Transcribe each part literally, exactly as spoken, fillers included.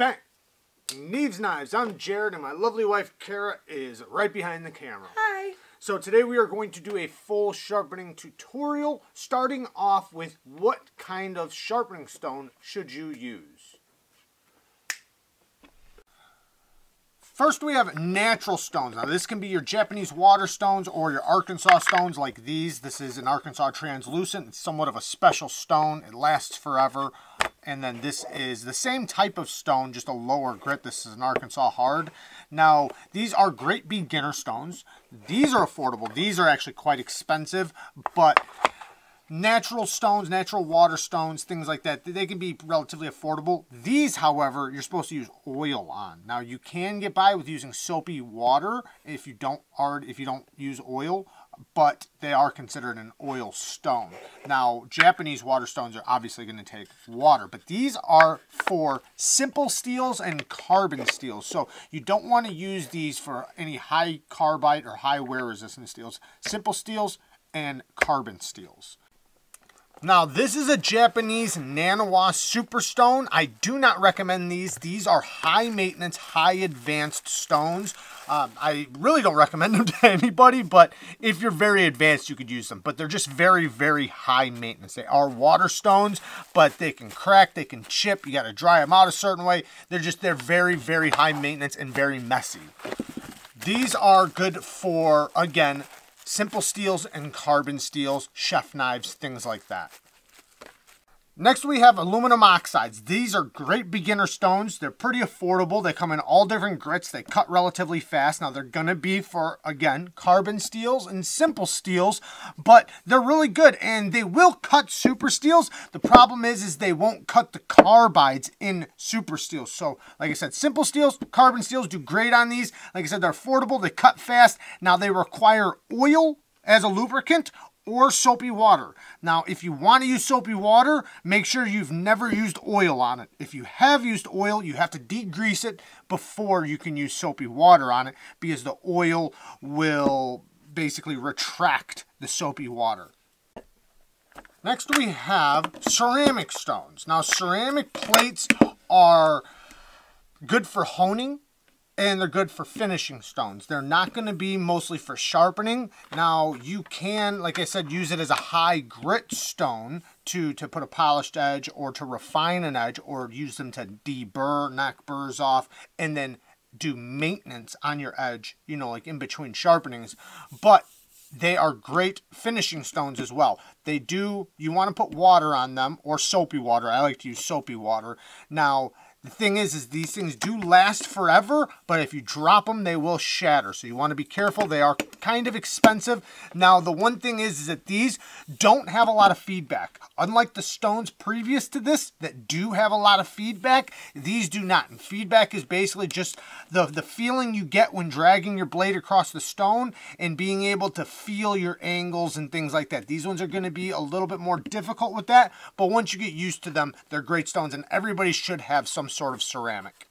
back. Neeves Knives. I'm Jared and my lovely wife Kara is right behind the camera. Hi. So today we are going to do a full sharpening tutorial, starting off with what kind of sharpening stone should you use. First we have natural stones. Now this can be your Japanese water stones or your Arkansas stones like these. This is an Arkansas translucent. It's somewhat of a special stone. It lasts forever. And then this is the same type of stone, just a lower grit. This is an Arkansas hard. Now these are great beginner stones. These are affordable. These are actually quite expensive, but natural stones, natural water stones, things like that, they can be relatively affordable. These, however, you're supposed to use oil on. Now you can get by with using soapy water if you don't already, if you don't use oil, but they are considered an oil stone. Now Japanese water stones are obviously going to take water, but these are for simple steels and carbon steels. So you don't want to use these for any high carbide or high wear resistance steels. Simple steels and carbon steels. Now this is a Japanese Naniwa Superstone. I do not recommend these. These are high maintenance, high advanced stones. Um, I really don't recommend them to anybody, but if you're very advanced, you could use them. But they're just very, very high maintenance. They are water stones, but they can crack, they can chip. You got to dry them out a certain way. They're just, they're very, very high maintenance and very messy. These are good for, again, simple steels and carbon steels, chef knives, things like that. Next we have aluminum oxides. These are great beginner stones. They're pretty affordable. They come in all different grits. They cut relatively fast. Now they're gonna be for, again, carbon steels and simple steels, but they're really good and they will cut super steels. The problem is, is they won't cut the carbides in super steels. So like I said, simple steels, carbon steels do great on these. Like I said, they're affordable, they cut fast. Now they require oil as a lubricant or soapy water. Now, if you want to use soapy water, make sure you've never used oil on it. If you have used oil, you have to degrease it before you can use soapy water on it, because the oil will basically retract the soapy water. Next, we have ceramic stones. Now, ceramic plates are good for honing, and they're good for finishing stones. They're not going to be mostly for sharpening. Now you can, like I said, use it as a high grit stone to, to put a polished edge or to refine an edge, or use them to deburr, knock burrs off, and then do maintenance on your edge, you know, like in between sharpenings. But they are great finishing stones as well. They do, you want to put water on them, or soapy water. I like to use soapy water. Now, the thing is, is these things do last forever, but if you drop them, they will shatter. So you want to be careful. They are kind of expensive. Now, the one thing is, is that these don't have a lot of feedback. Unlike the stones previous to this that do have a lot of feedback, these do not. And feedback is basically just the, the feeling you get when dragging your blade across the stone and being able to feel your angles and things like that. These ones are going to be a little bit more difficult with that, but once you get used to them, they're great stones, and everybody should have some sort of ceramic.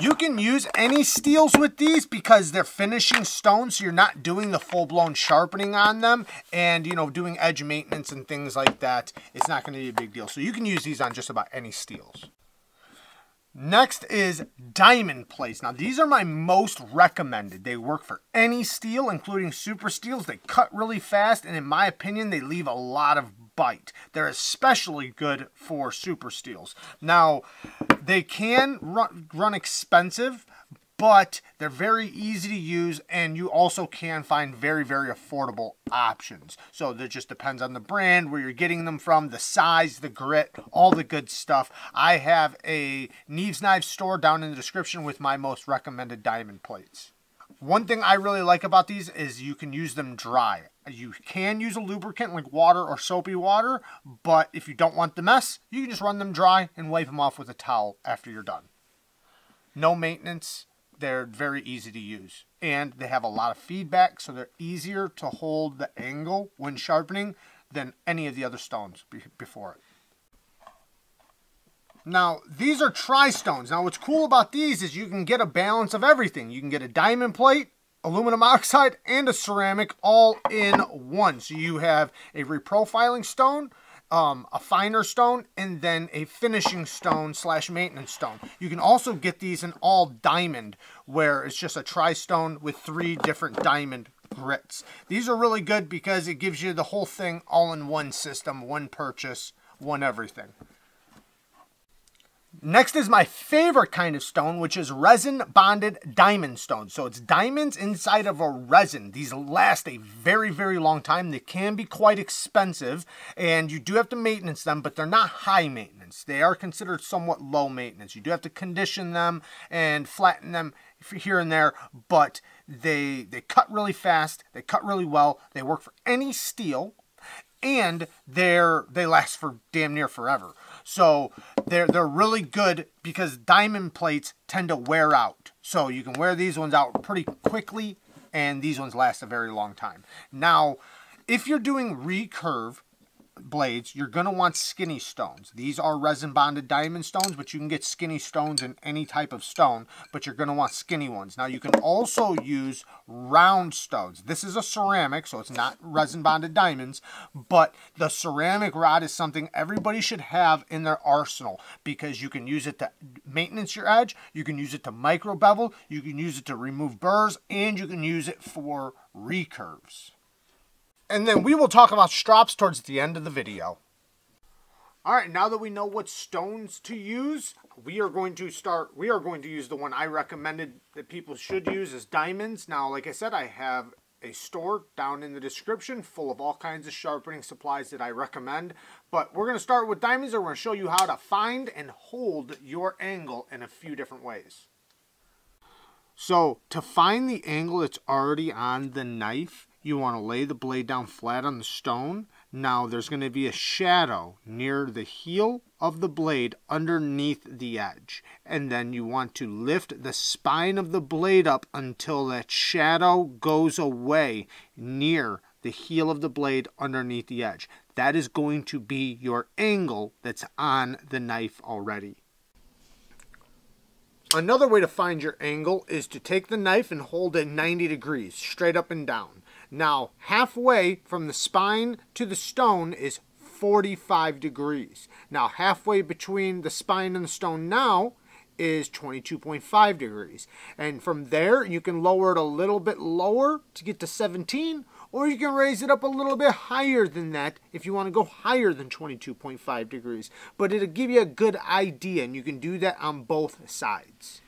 You can use any steels with these because they're finishing stones, so you're not doing the full-blown sharpening on them and, you know, doing edge maintenance and things like that. It's not going to be a big deal. So you can use these on just about any steels. Next is diamond plates. Now these are my most recommended. They work for any steel, including super steels. They cut really fast, and in my opinion, they leave a lot of bite. They're especially good for super steels. Now they can run, run expensive, but they're very easy to use, and you also can find very, very affordable options. So that just depends on the brand, where you're getting them from, the size, the grit, all the good stuff. I have a Neeves Knives store down in the description with my most recommended diamond plates. One thing I really like about these is you can use them dry. You can use a lubricant like water or soapy water, but if you don't want the mess, you can just run them dry and wipe them off with a towel after you're done. No maintenance. They're very easy to use, and they have a lot of feedback, so they're easier to hold the angle when sharpening than any of the other stones before it. Now, these are tri-stones. Now, what's cool about these is you can get a balance of everything. You can get a diamond plate, aluminum oxide, and a ceramic all in one. So you have a reprofiling stone um, a finer stone and then a finishing stone slash maintenance stone. You can also get these in all diamond, where it's just a tri-stone with three different diamond grits. These are really good because it gives you the whole thing all in one system, one purchase, one everything. Next is my favorite kind of stone, which is resin bonded diamond stone. So it's diamonds inside of a resin. These last a very, very long time. They can be quite expensive, and you do have to maintenance them, but they're not high maintenance. They are considered somewhat low maintenance. You do have to condition them and flatten them here and there, but they, they cut really fast. They cut really well. They work for any steel, and they're, they last for damn near forever. So they're, they're really good because diamond plates tend to wear out. So you can wear these ones out pretty quickly, and these ones last a very long time. Now, if you're doing recurve blades, you're going to want skinny stones. These are resin bonded diamond stones, but you can get skinny stones in any type of stone, but you're going to want skinny ones. Now, you can also use round stones. This is a ceramic, so it's not resin bonded diamonds, but the ceramic rod is something everybody should have in their arsenal, because you can use it to maintenance your edge, you can use it to micro bevel, you can use it to remove burrs, and you can use it for recurves. And then we will talk about strops towards the end of the video. All right, now that we know what stones to use, we are going to start, we are going to use the one I recommended that people should use is diamonds. Now, like I said, I have a store down in the description full of all kinds of sharpening supplies that I recommend, but we're going to start with diamonds, and we're going to show you how to find and hold your angle in a few different ways. So to find the angle that's already on the knife, you want to lay the blade down flat on the stone. Now there's going to be a shadow near the heel of the blade underneath the edge. And then you want to lift the spine of the blade up until that shadow goes away near the heel of the blade underneath the edge. That is going to be your angle that's on the knife already. Another way to find your angle is to take the knife and hold it ninety degrees, straight up and down. Now, halfway from the spine to the stone is forty-five degrees. Now, halfway between the spine and the stone now is twenty-two point five degrees. And from there, you can lower it a little bit lower to get to seventeen, or you can raise it up a little bit higher than that if you want to go higher than twenty-two point five degrees. But it'll give you a good idea, and you can do that on both sides.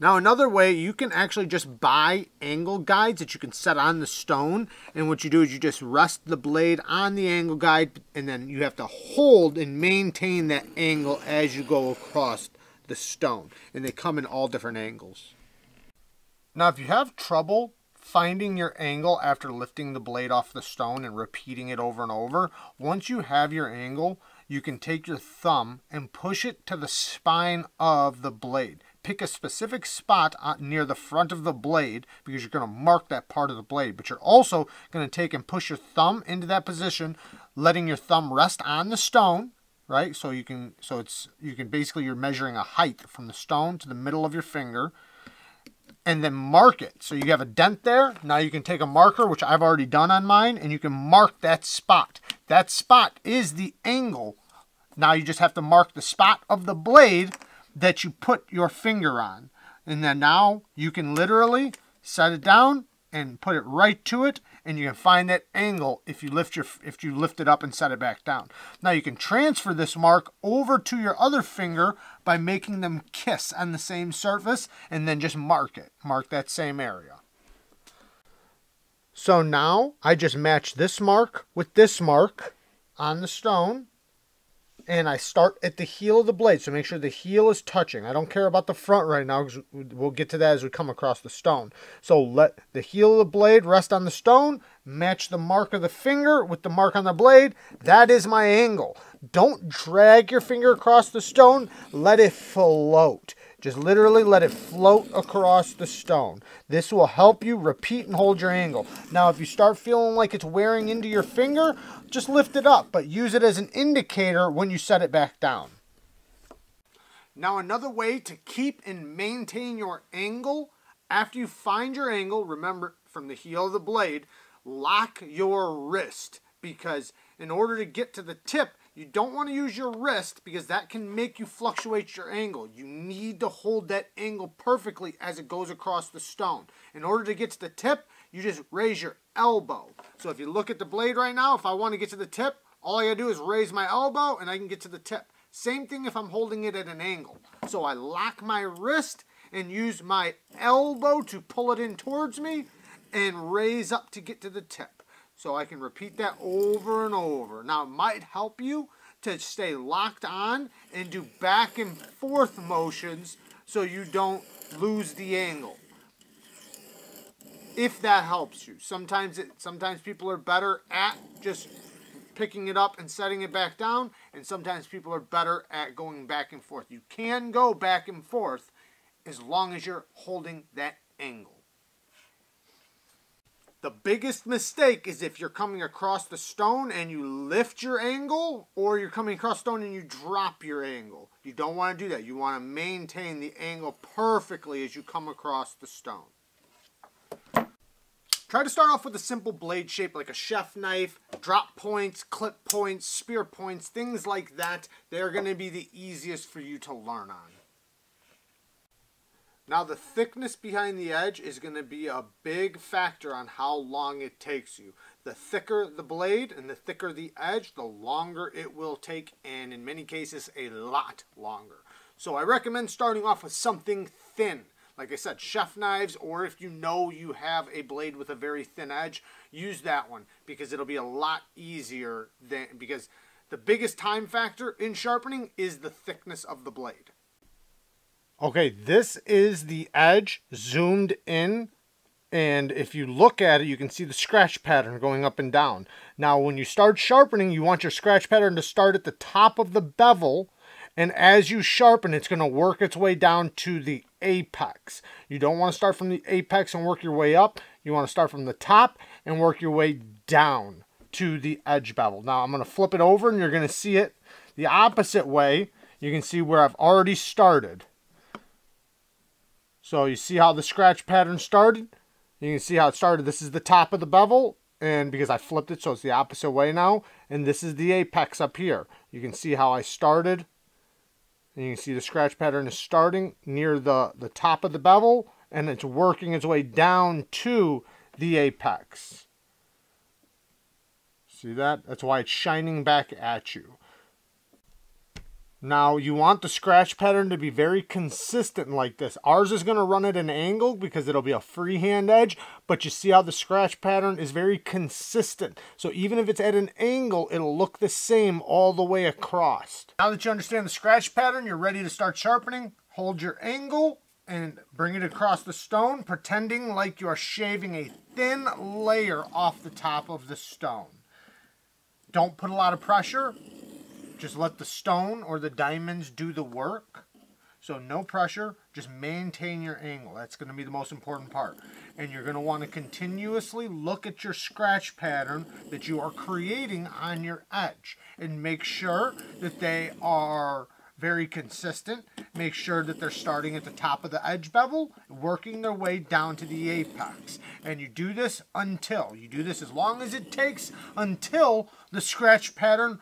Now, another way, you can actually just buy angle guides that you can set on the stone. And what you do is you just rest the blade on the angle guide, and then you have to hold and maintain that angle as you go across the stone. And they come in all different angles. Now, if you have trouble finding your angle after lifting the blade off the stone and repeating it over and over, once you have your angle, you can take your thumb and push it to the spine of the blade. Pick a specific spot near the front of the blade, because you're going to mark that part of the blade, but you're also going to take and push your thumb into that position, letting your thumb rest on the stone, right? So you can, so it's, you can basically, you're measuring a height from the stone to the middle of your finger, and then mark it. So you have a dent there. Now you can take a marker, which I've already done on mine, and you can mark that spot. That spot is the angle. Now you just have to mark the spot of the blade that you put your finger on. And then now you can literally set it down and put it right to it, and you can find that angle if you lift your, if you lift it up and set it back down. Now you can transfer this mark over to your other finger by making them kiss on the same surface, and then just mark it, mark that same area. So now I just match this mark with this mark on the stone, and I start at the heel of the blade. So make sure the heel is touching. I don't care about the front right now, because we'll get to that as we come across the stone. So let the heel of the blade rest on the stone. Match the mark of the finger with the mark on the blade. That is my angle. Don't drag your finger across the stone. Let it float. Just literally let it float across the stone. This will help you repeat and hold your angle. Now, if you start feeling like it's wearing into your finger, just lift it up, but use it as an indicator when you set it back down. Now, another way to keep and maintain your angle, after you find your angle, remember, from the heel of the blade, lock your wrist, because in order to get to the tip, you don't want to use your wrist because that can make you fluctuate your angle. You need to hold that angle perfectly as it goes across the stone. In order to get to the tip, you just raise your elbow. So if you look at the blade right now, if I want to get to the tip, all I gotta do is raise my elbow and I can get to the tip. Same thing if I'm holding it at an angle. So I lock my wrist and use my elbow to pull it in towards me and raise up to get to the tip. So I can repeat that over and over. Now it might help you to stay locked on and do back and forth motions so you don't lose the angle. If that helps you. Sometimes it, sometimes people are better at just picking it up and setting it back down, and sometimes people are better at going back and forth. You can go back and forth as long as you're holding that angle. The biggest mistake is if you're coming across the stone and you lift your angle, or you're coming across stone and you drop your angle. You don't want to do that. You want to maintain the angle perfectly as you come across the stone. Try to start off with a simple blade shape like a chef knife, drop points, clip points, spear points, things like that. They're going to be the easiest for you to learn on. Now the thickness behind the edge is going to be a big factor on how long it takes you. The thicker the blade and the thicker the edge, the longer it will take, and in many cases a lot longer. So I recommend starting off with something thin. Like I said, chef knives, or if you know you have a blade with a very thin edge, use that one because it'll be a lot easier than, because the biggest time factor in sharpening is the thickness of the blade. Okay, this is the edge zoomed in, and if you look at it, you can see the scratch pattern going up and down. Now, when you start sharpening, you want your scratch pattern to start at the top of the bevel, and as you sharpen, it's going to work its way down to the apex. You don't want to start from the apex and work your way up. You want to start from the top and work your way down to the edge bevel. Now I'm going to flip it over and you're going to see it the opposite way. You can see where I've already started. So you see how the scratch pattern started? You can see how it started. This is the top of the bevel, and because I flipped it, so it's the opposite way now, and this is the apex up here. You can see how I started. And you can see the scratch pattern is starting near the, the top of the bevel, and it's working its way down to the apex. See that? That's why it's shining back at you. Now, you want the scratch pattern to be very consistent like this. Ours is going to run at an angle because it'll be a freehand edge, but you see how the scratch pattern is very consistent. So even if it's at an angle, it'll look the same all the way across. Now that you understand the scratch pattern, you're ready to start sharpening. Hold your angle and bring it across the stone, pretending like you are shaving a thin layer off the top of the stone. Don't put a lot of pressure. Just let the stone or the diamonds do the work. So no pressure, just maintain your angle. That's going to be the most important part. And you're going to want to continuously look at your scratch pattern that you are creating on your edge and make sure that they are very consistent. Make sure that they're starting at the top of the edge bevel, working their way down to the apex. And you do this until, you do this as long as it takes until the scratch pattern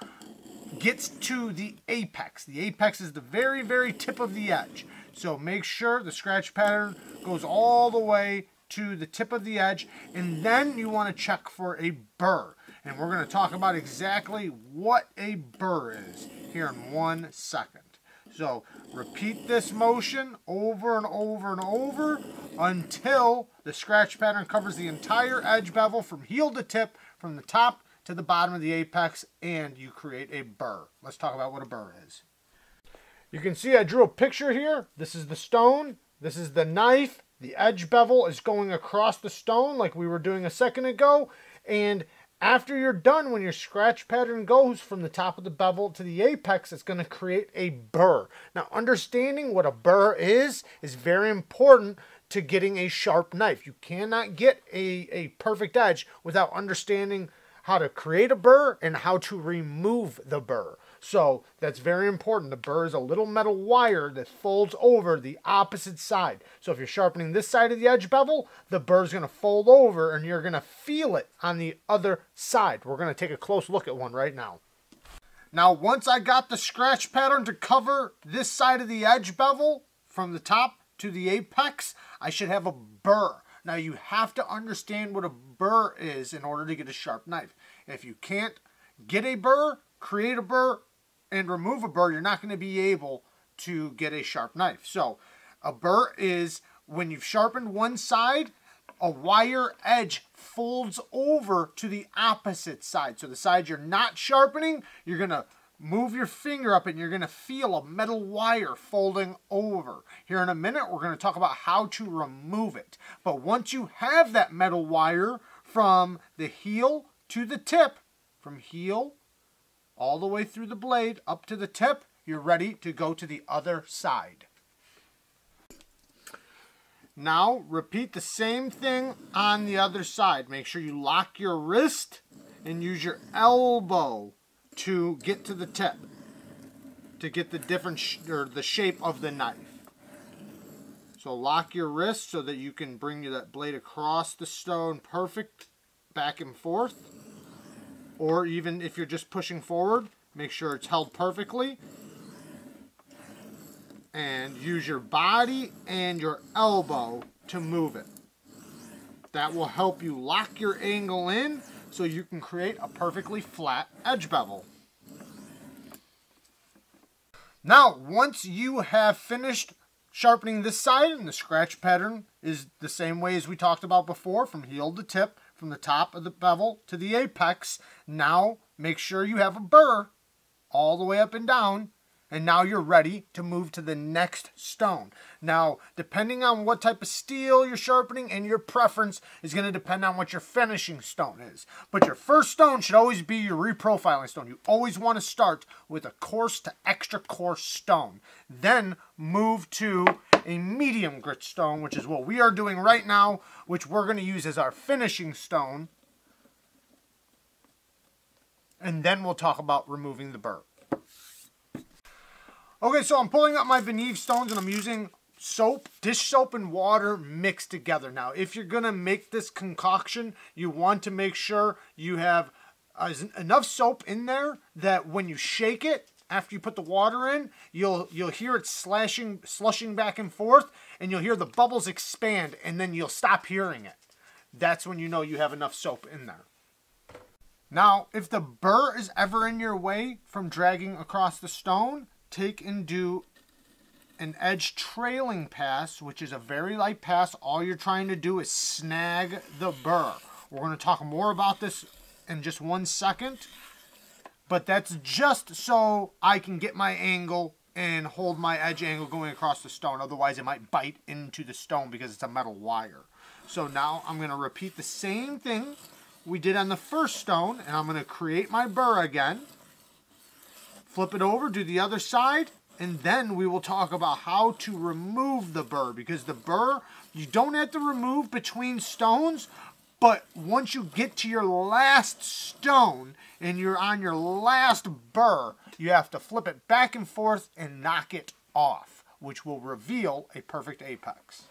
gets to the apex. The apex is the very, very tip of the edge. So make sure the scratch pattern goes all the way to the tip of the edge, and then you want to check for a burr. And we're going to talk about exactly what a burr is here in one second. So repeat this motion over and over and over until the scratch pattern covers the entire edge bevel from heel to tip, from the top to the bottom of the apex, and you create a burr. Let's talk about what a burr is. You can see I drew a picture here. This is the stone, this is the knife, the edge bevel is going across the stone like we were doing a second ago, and after you're done, when your scratch pattern goes from the top of the bevel to the apex, it's going to create a burr. Now, understanding what a burr is is very important to getting a sharp knife. You cannot get a, a perfect edge without understanding how to create a burr and how to remove the burr. So that's very important. The burr is a little metal wire that folds over the opposite side. So if you're sharpening this side of the edge bevel, the burr is going to fold over and you're going to feel it on the other side. We're going to take a close look at one right now. Now, once I got the scratch pattern to cover this side of the edge bevel from the top to the apex, I should have a burr. Now, you have to understand what a burr is in order to get a sharp knife. If you can't get a burr, create a burr, and remove a burr, you're not going to be able to get a sharp knife. So a burr is when you've sharpened one side, a wire edge folds over to the opposite side. So the side you're not sharpening, you're going to move your finger up and you're going to feel a metal wire folding over. Here in a minute, we're going to talk about how to remove it. But once you have that metal wire from the heel to the tip, from heel all the way through the blade up to the tip, you're ready to go to the other side. Now, repeat the same thing on the other side. Make sure you lock your wrist and use your elbow to get to the tip, to get the different sh or the shape of the knife. So lock your wrist so that you can bring that blade across the stone perfect, back and forth. Or even if you're just pushing forward, make sure it's held perfectly. And use your body and your elbow to move it. That will help you lock your angle in so you can create a perfectly flat edge bevel. Now, once you have finished sharpening this side, and the scratch pattern is the same way as we talked about before, from heel to tip, from the top of the bevel to the apex, now make sure you have a burr all the way up and down. And now you're ready to move to the next stone. Now, depending on what type of steel you're sharpening and your preference is going to depend on what your finishing stone is. But your first stone should always be your reprofiling stone. You always want to start with a coarse to extra coarse stone. Then move to a medium grit stone, which is what we are doing right now, which we're going to use as our finishing stone. And then we'll talk about removing the burr. Okay, so I'm pulling up my Neeves stones and I'm using soap, dish soap and water mixed together. Now, if you're going to make this concoction, you want to make sure you have uh, enough soap in there that when you shake it, after you put the water in, you'll you'll hear it slashing, slushing back and forth, and you'll hear the bubbles expand, and then you'll stop hearing it. That's when you know you have enough soap in there. Now, if the burr is ever in your way from dragging across the stone, take and do an edge trailing pass, which is a very light pass. All you're trying to do is snag the burr. We're going to talk more about this in just one second, but that's just so I can get my angle and hold my edge angle going across the stone. Otherwise, it might bite into the stone because it's a metal wire. So now I'm going to repeat the same thing we did on the first stone, and I'm going to create my burr again. Flip it over, do the other side, and then we will talk about how to remove the burr, because the burr, you don't have to remove between stones, but once you get to your last stone and you're on your last burr, you have to flip it back and forth and knock it off, which will reveal a perfect apex.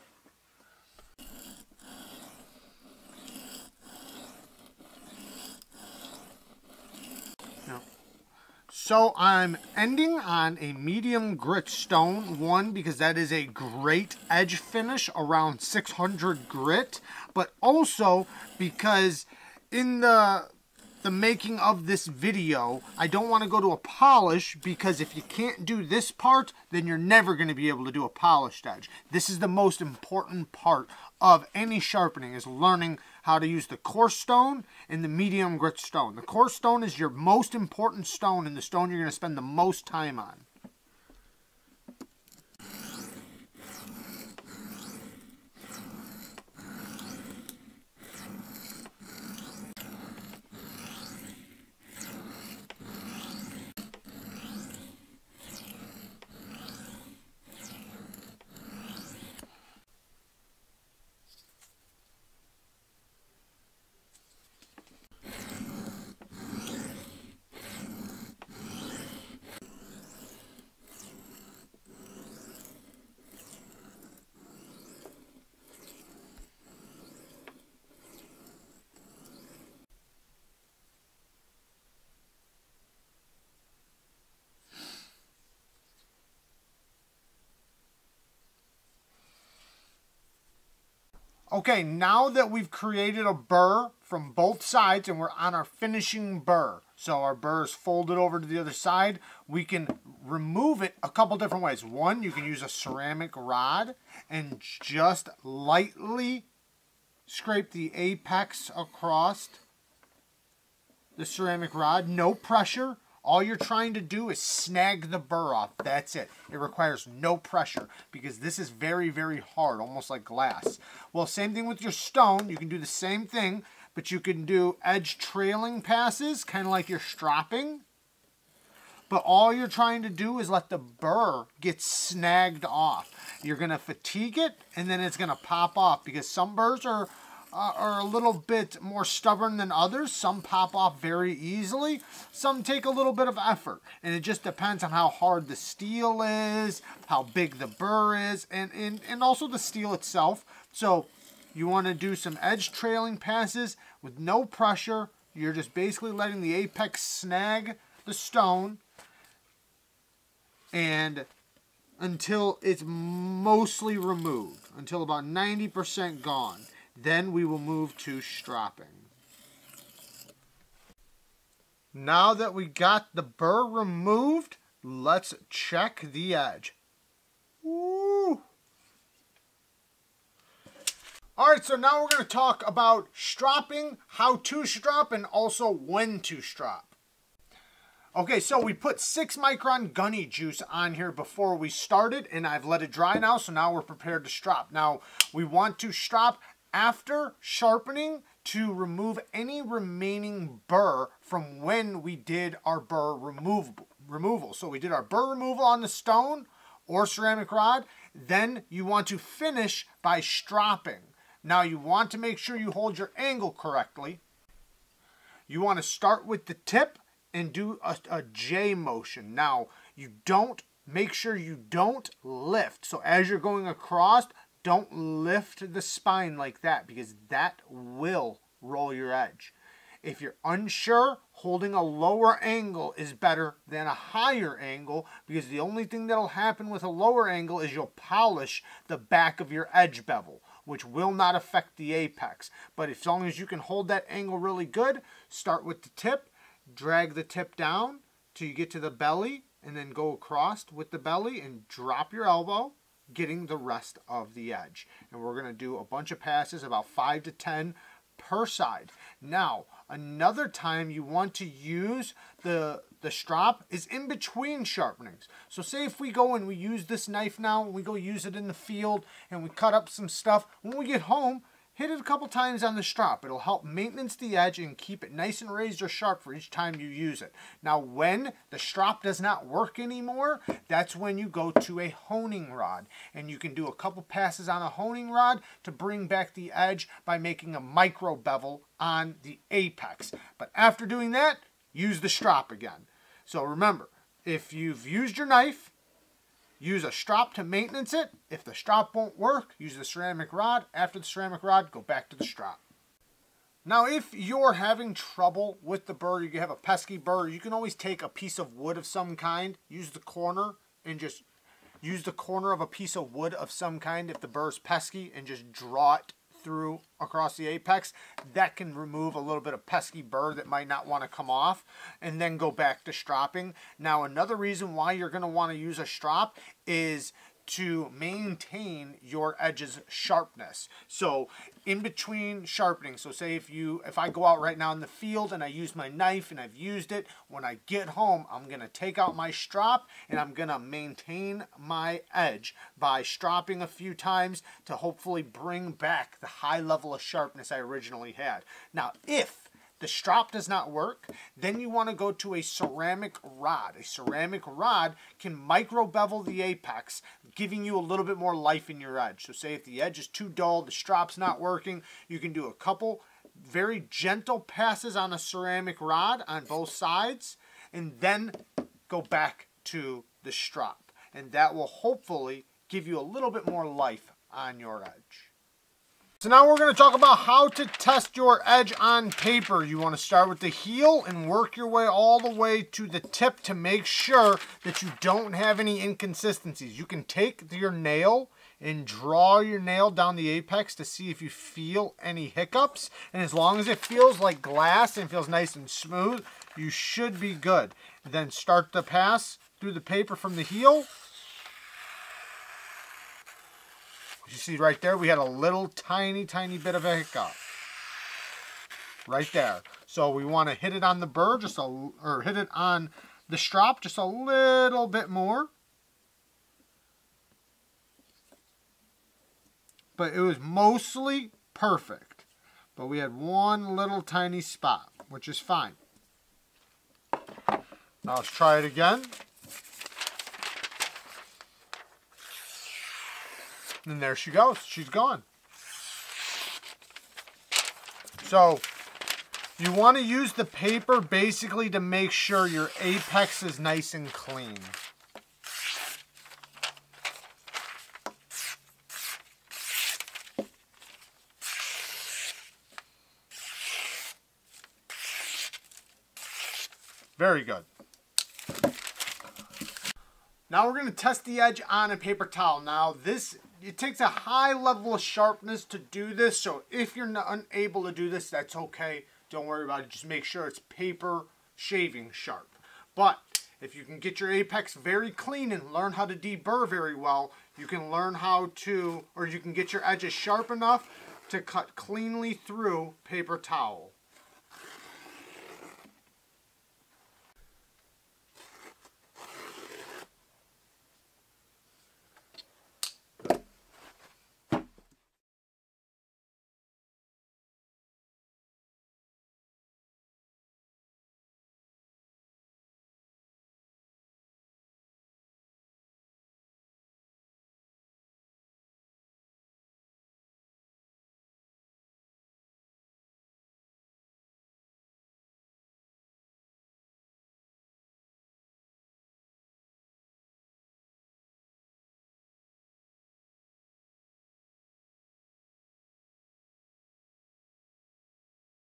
So I'm ending on a medium grit stone, one, because that is a great edge finish, around six hundred grit, but also because in the, the making of this video, I don't want to go to a polish, because if you can't do this part, then you're never going to be able to do a polished edge. This is the most important part of any sharpening, is learning how to use the coarse stone and the medium grit stone. The coarse stone is your most important stone and the stone you're going to spend the most time on. Okay, now that we've created a burr from both sides and we're on our finishing burr, so our burr is folded over to the other side, we can remove it a couple different ways. One, you can use a ceramic rod and just lightly scrape the apex across the ceramic rod. No pressure. All you're trying to do is snag the burr off. That's it. It requires no pressure because this is very, very hard, almost like glass. Well, same thing with your stone. You can do the same thing, but you can do edge trailing passes, kind of like you're stropping. But all you're trying to do is let the burr get snagged off. You're going to fatigue it, and then it's going to pop off because some burrs are... Uh, are a little bit more stubborn than others. Some pop off very easily. Some take a little bit of effort. And it just depends on how hard the steel is, how big the burr is, and, and, and also the steel itself. So you want to do some edge trailing passes with no pressure. You're just basically letting the apex snag the stone and until it's mostly removed, until about ninety percent gone. Then we will move to stropping. Now that we got the burr removed, let's check the edge. Woo! All right, so now we're going to talk about stropping, how to strop, and also when to strop. Okay, so we put six micron gunny juice on here before we started, and I've let it dry now, so now we're prepared to strop. Now, we want to strop after sharpening to remove any remaining burr from when we did our burr removal. So we did our burr removal on the stone or ceramic rod. Then you want to finish by stropping. Now you want to make sure you hold your angle correctly. You want to start with the tip and do a, a J motion. Now you don't, make sure you don't lift. So as you're going across, don't lift the spine like that because that will roll your edge. If you're unsure, holding a lower angle is better than a higher angle because the only thing that'll happen with a lower angle is you'll polish the back of your edge bevel, which will not affect the apex. But as long as you can hold that angle really good, start with the tip, drag the tip down till you get to the belly, and then go across with the belly and drop your elbow, getting the rest of the edge. And we're going to do a bunch of passes, about five to ten per side. Now, another time you want to use the, the strop is in between sharpenings. So say if we go and we use this knife now, and we go use it in the field, and we cut up some stuff, when we get home, hit it a couple times on the strop. It'll help maintenance the edge and keep it nice and razor sharp for each time you use it. Now when the strop does not work anymore, that's when you go to a honing rod. And you can do a couple passes on a honing rod to bring back the edge by making a micro bevel on the apex. But after doing that, use the strop again. So remember, if you've used your knife, use a strop to maintenance it. If the strop won't work, use the ceramic rod. After the ceramic rod, go back to the strop. Now, if you're having trouble with the burr, you have a pesky burr, you can always take a piece of wood of some kind, use the corner, and just use the corner of a piece of wood of some kind if the burr's pesky, and just draw it through across the apex. That can remove a little bit of pesky burr that might not want to come off, and then go back to stropping. Now, another reason why you're going to want to use a strop is to maintain your edge's sharpness. So in between sharpening, so say if you if I go out right now in the field and I use my knife and I've used it, when I get home, I'm gonna take out my strop and I'm gonna maintain my edge by stropping a few times to hopefully bring back the high level of sharpness I originally had. Now if the strop does not work, then you want to go to a ceramic rod. A ceramic rod can micro bevel the apex, giving you a little bit more life in your edge. So say if the edge is too dull, the strop's not working, you can do a couple very gentle passes on a ceramic rod on both sides, and then go back to the strop. And that will hopefully give you a little bit more life on your edge. So now we're going to talk about how to test your edge on paper. You want to start with the heel and work your way all the way to the tip to make sure that you don't have any inconsistencies. You can take your nail and draw your nail down the apex to see if you feel any hiccups. And as long as it feels like glass and feels nice and smooth, you should be good. Then start the pass through the paper from the heel. You see right there, we had a little tiny, tiny bit of a hiccup. Right there. So we want to hit it on the burr, just a, or hit it on the strop just a little bit more. But it was mostly perfect. But we had one little tiny spot, which is fine. Now let's try it again. And there she goes. She's gone. So you want to use the paper basically to make sure your apex is nice and clean. Very good. Now we're going to test the edge on a paper towel. Now this It takes a high level of sharpness to do this, so if you're not unable to do this, that's okay. Don't worry about it. Just make sure it's paper shaving sharp. But if you can get your apex very clean and learn how to deburr very well, you can learn how to, or you can get your edges sharp enough to cut cleanly through paper towel.